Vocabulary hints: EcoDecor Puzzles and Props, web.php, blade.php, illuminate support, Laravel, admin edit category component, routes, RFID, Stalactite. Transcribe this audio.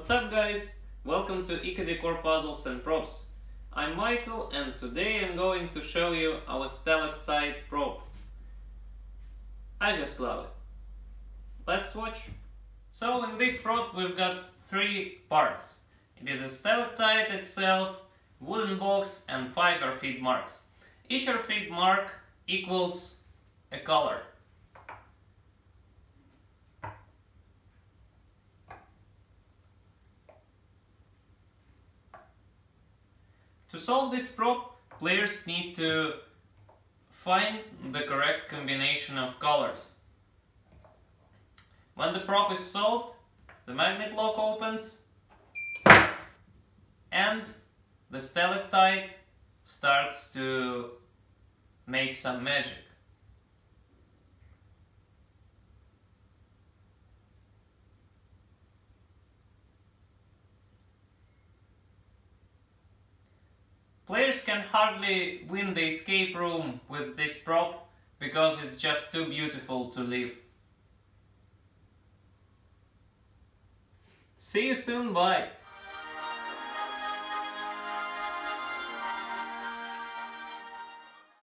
What's up, guys? Welcome to EcoDecor Puzzles and Props. I'm Michael, and today I'm going to show you our stalactite prop. I just love it. Let's watch. So in this prop we've got three parts. It is a stalactite itself, wooden box, and five RFID marks. Each RFID mark equals a color. To solve this prop, players need to find the correct combination of colors. When the prop is solved, the magnet lock opens and the stalactite starts to make some magic. Players can hardly win the escape room with this prop because it's just too beautiful to leave. See you soon, bye!